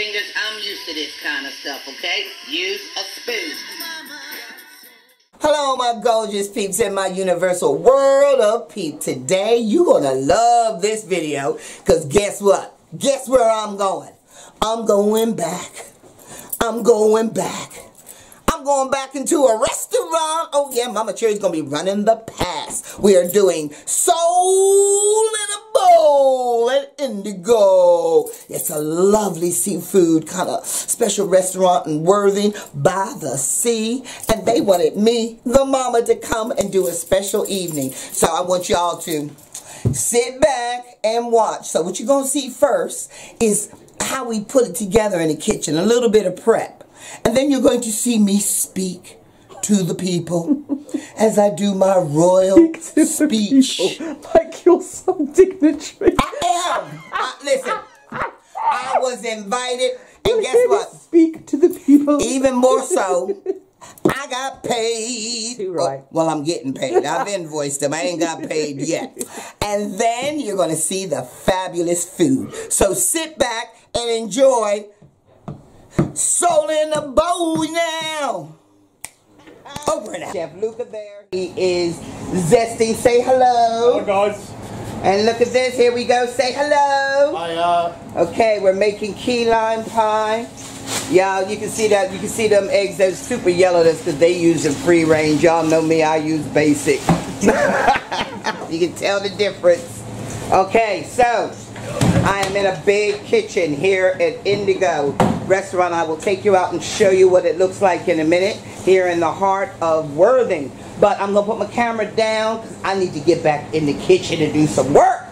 fingers. I'm used to this kind of stuff, okay? Use a spoon. Hello, my gorgeous peeps in my universal world of peep. Today, you're going to love this video, because guess what? Guess where I'm going? I'm going back. I'm going back. I'm going back into a restaurant. Oh, yeah, Mama Cherry's going to be running the past. We are doing Soul in a Bowl at Indigo. It's a lovely seafood kind of special restaurant in Worthing by the sea. And they wanted me, the mama, to come and do a special evening. So I want y'all to sit back and watch. So what you're going to see first is how we put it together in the kitchen. A little bit of prep. And then you're going to see me speak to the people as I do my royal speech. Like you're some dignitary. I am. Listen, I was invited, and guess what? Speak to the people. Even more so, I got paid. Too right. Well, I'm getting paid. I've invoiced them. I ain't got paid yet. And then you're going to see the fabulous food. So sit back and enjoy Soul in a Bowl now. Over and out. Chef Luca there. He is zesting. Say hello. Hello, guys. And look at this. Here we go. Say hello. Hiya. Okay, we're making key lime pie. Y'all, you can see that. You can see them eggs. They're super yellow. That's because they use them free range. Y'all know me. I use basic. You can tell the difference. Okay, so I am in a big kitchen here at Indigo Restaurant. I will take you out and show you what it looks like in a minute here in the heart of Worthing. But I'm going to put my camera down because I need to get back in the kitchen to do some work.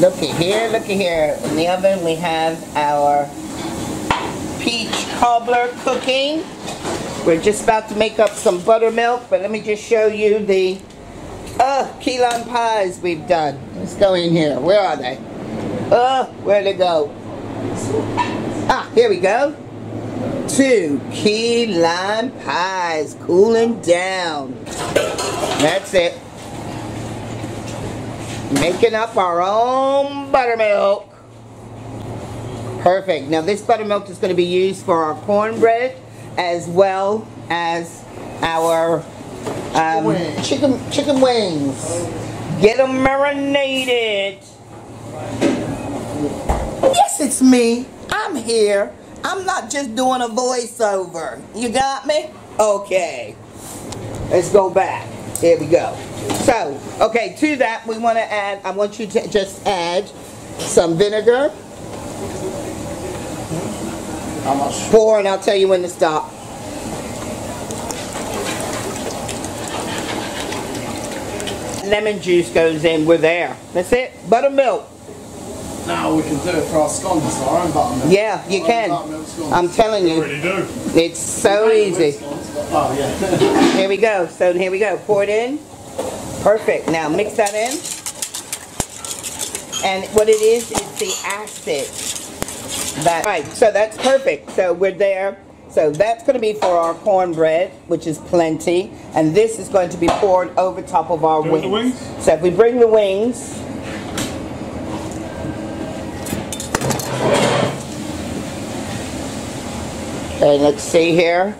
Looky here, looky here. In the oven we have our peach cobbler cooking. We're just about to make up some buttermilk, but let me just show you the key lime pies we've done. Let's go in here. Where are they? Where'd they go? Ah, here we go. 2 key lime pies cooling down. That's it. Making up our own buttermilk. Perfect. Now this buttermilk is going to be used for our cornbread as well as our chicken wings. Get them marinated. Yes, it's me. I'm here. I'm not just doing a voiceover. You got me? Okay. Let's go back. Here we go. So, okay, to that we want to add, I want you to just add some vinegar. How much? 4, and I'll tell you when to stop. Lemon juice goes in. We're there. That's it. Buttermilk. Now we can do it for our scones, our own buttermilk. Yeah, you can. I'm telling you. We really do. It's so easy. Scones, but, oh yeah. Here we go. So here we go. Pour it in. Perfect. Now mix that in. And what it is the acid. That, right. So that's perfect. So we're there. So that's going to be for our cornbread, which is plenty, and this is going to be poured over top of our wings. So if we bring the wings, and let's see here.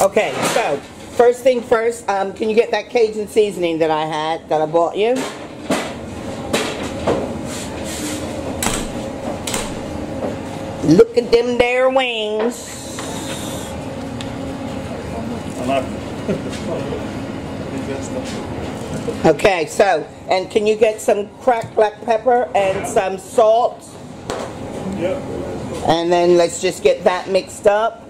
Okay, so first thing first, can you get that Cajun seasoning that I had that I bought you? Look at them there wings. Okay, so, and can you get some cracked black pepper and some salt? Yep. And then let's just get that mixed up.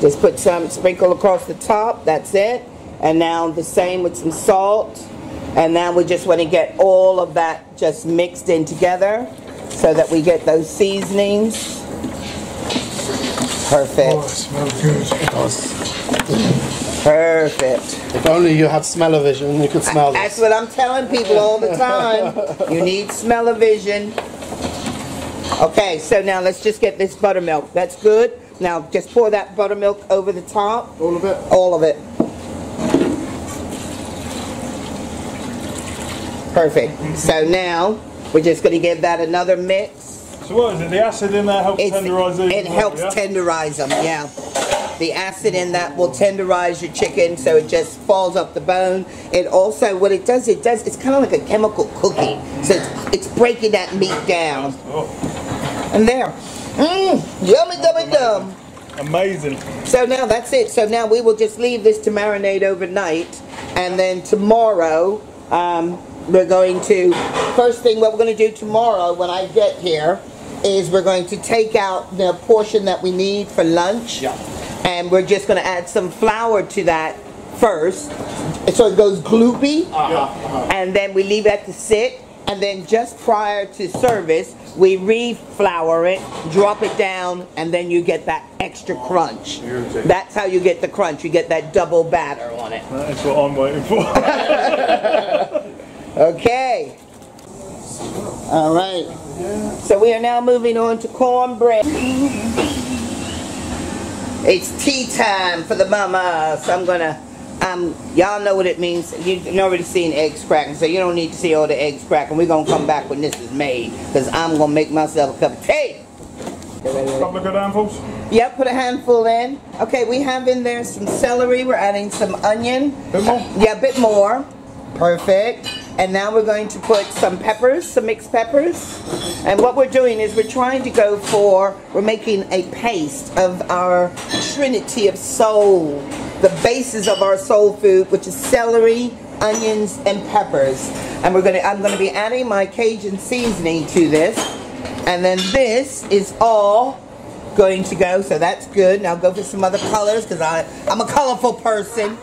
Just put some, sprinkle across the top, that's it. And now the same with some salt. And now we just want to get all of that just mixed in together, so that we get those seasonings. Perfect. Oh, it smells good. Perfect. If only you had smell-o-vision, you could smell this. That's what I'm telling people all the time. You need smell-o-vision. Okay, so now let's just get this buttermilk. That's good. Now just pour that buttermilk over the top. All of it? All of it. Perfect. So now We're just going to give that another mix. So what is it? The acid in that helps tenderize these? It helps tenderize them, yeah. The acid in that will tenderize your chicken, so it just falls off the bone. It also, what it does, it's kind of like a chemical cookie. So it's breaking that meat down. Oh. And there. Mmm, yummy, yummy, yum. Amazing. So now that's it. So now we will just leave this to marinate overnight, and then tomorrow we're going to, first thing what we're going to do tomorrow when I get here is we're going to take out the portion that we need for lunch, and we're just going to add some flour to that first so it goes gloopy, and then we leave that to sit, and then just prior to service we re-flour it, drop it down, and then you get that extra crunch. That's how you get the crunch. You get that double batter on it. That's what I'm waiting for. Okay. All right. So we are now moving on to cornbread. It's tea time for the mama. So I'm gonna, y'all know what it means. You've already seen eggs cracking, so you don't need to see all the eggs cracking. We're gonna come back when this is made, because I'm gonna make myself a cup of tea. Couple of good handfuls? Yep, put a handful in. Okay, we have in there some celery. We're adding some onion. Bit more? Yeah, a bit more. Perfect. And now we're going to put some peppers, some mixed peppers. And what we're doing is we're trying to go for, we're making a paste of our trinity of soul. The basis of our soul food, which is celery, onions, and peppers. And we're gonna, I'm gonna be adding my Cajun seasoning to this. And then this is all going to go, so that's good. Now go for some other colors, because I'm a colorful person.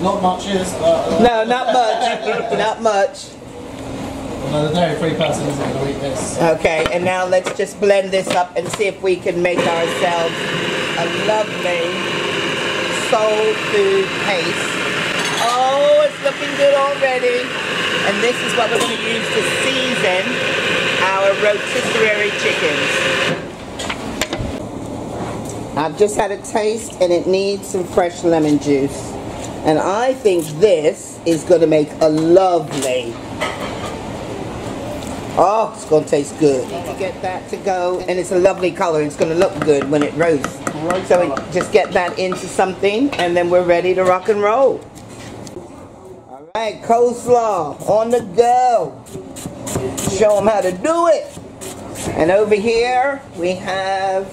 Not much is, but... No, not much. Not much. Well, the dairy-free person isn't going to eat this. Okay, and now let's just blend this up and see if we can make ourselves a lovely soul food paste. Oh, it's looking good already. And this is what we're going to use to season our rotisserie chickens. I've just had a taste and it needs some fresh lemon juice. And I think this is going to make a lovely... Oh, it's going to taste good. You need to get that to go, and it's a lovely color. It's going to look good when it roasts. Right, so we just get that into something, and then we're ready to rock and roll. Alright, coleslaw on the go. Show them how to do it. And over here we have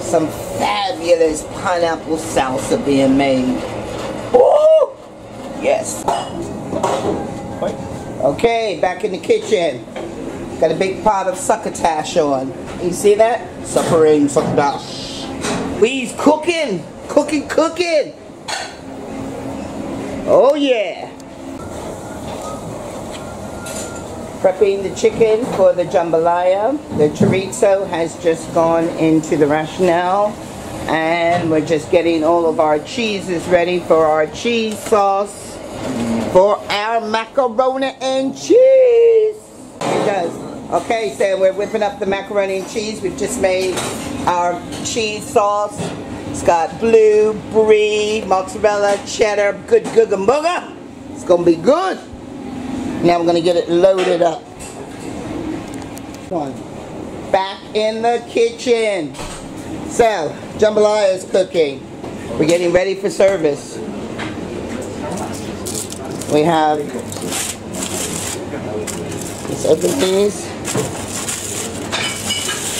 some fabulous pineapple salsa being made. Woo! Yes. Okay, back in the kitchen. Got a big pot of succotash on. You see that? Suffering succotash. We's cooking, cooking, cooking. Oh yeah. Prepping the chicken for the jambalaya. The chorizo has just gone into the rationale, and we're just getting all of our cheeses ready for our cheese sauce, for our macaroni and cheese. It does. Okay, so we're whipping up the macaroni and cheese. We've just made our cheese sauce. It's got blue, brie, mozzarella, cheddar, good googa-mooga. It's gonna be good. Now we're going to get it loaded up. Back in the kitchen. So, jambalaya is cooking. We're getting ready for service. We have... Let's open these.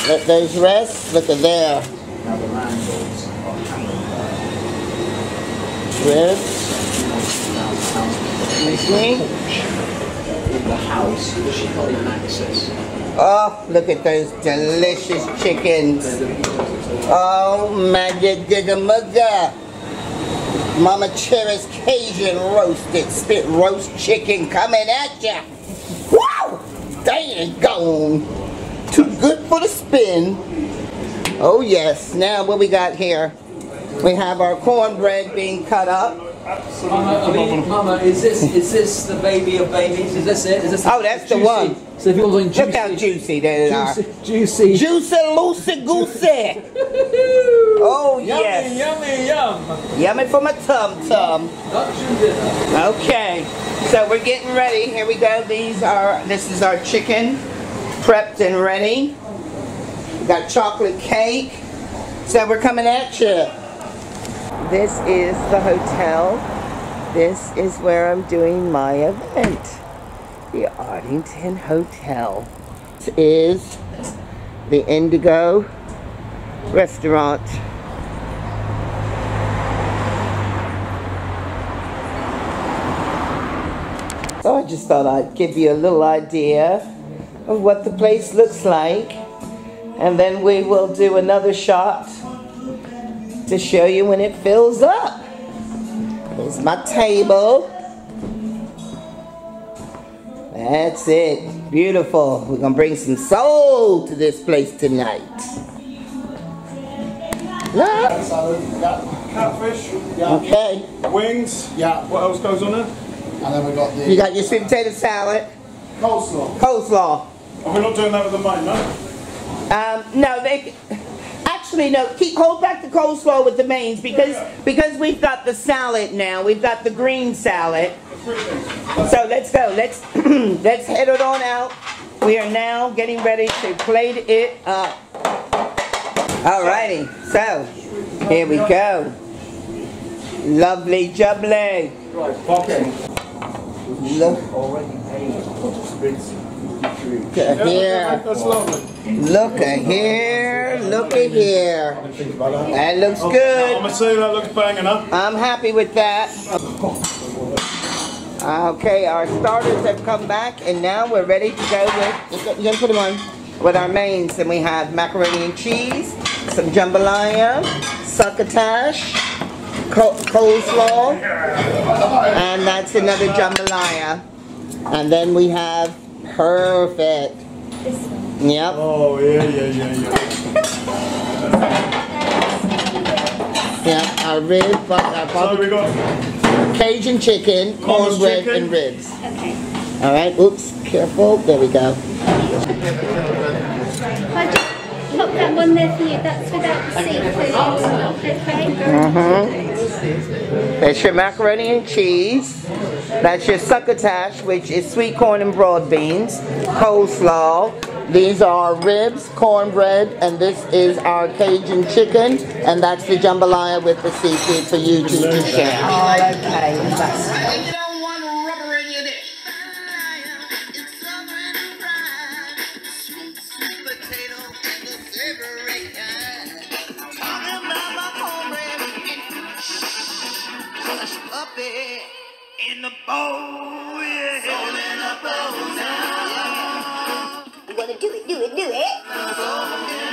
Let those rest. Look at there. Ribs. The house that she can't even access. Oh, look at those delicious chickens. Oh, my gigamugga. Mama Cherry's Cajun roasted spit roast chicken coming at ya. Wow! Dang, gone. Too good for the spin. Oh, yes. Now, what we got here? We have our cornbread being cut up. Mama, I mean, Mama, is this the baby of babies? Is this it? Is this the, oh, that's the one. So if you're doing juicy, look how juicy they are. Juicy. Juicy, loosey, goosey. Oh, yummy, yes. Yummy, yum. Yummy for my tum-tum. Okay. So we're getting ready. Here we go. This is our chicken prepped and ready. We got chocolate cake. So we're coming at you. This is the hotel. This is where I'm doing my event. The Ardington Hotel. This is the Indigo Restaurant. So I just thought I'd give you a little idea of what the place looks like, and then we will do another shot to show you when it fills up. Here's my table. That's it. Beautiful. We're going to bring some soul to this place tonight. Yeah, salad, yeah. Catfish, yeah. Okay. Wings, yeah. What else goes on there? And then we got the... You got your sweet potato salad. Coleslaw. Coleslaw. Are we not doing that with the main, no? No, they... Actually, no, hold back the coleslaw with the mains because we've got the salad now. We've got the green salad. So let's go. Let's head it on out. We are now getting ready to plate it up. Alrighty, so here we go. Lovely jubbly. Look at here. That looks good. I'm gonna say that looks banging up. I'm happy with that. Okay, our starters have come back, and now we're ready to go with, you can put them on, with our mains. And we have macaroni and cheese, some jambalaya, succotash, coleslaw, and that's another jambalaya. And then we have, perfect. Yep. Oh, yeah. Yep, our ribs, our Cajun chicken, cornbread, and ribs. Okay. All right. Oops. Careful. There we go. I just pop that one there for you. That's without the seafood. Okay. That's your macaroni and cheese. That's your succotash, which is sweet corn and broad beans. Coleslaw. These are ribs, cornbread, and this is our Cajun chicken, and that's the jambalaya with the seafood for you to share. Oh, okay. You don't want rubber in your dish. It's already fried. Sweet potato and the savory kind. Talking about my cornbread. Shh. Up it in the bowl. Soul in a bowl now. Do it, do it, do it, do it.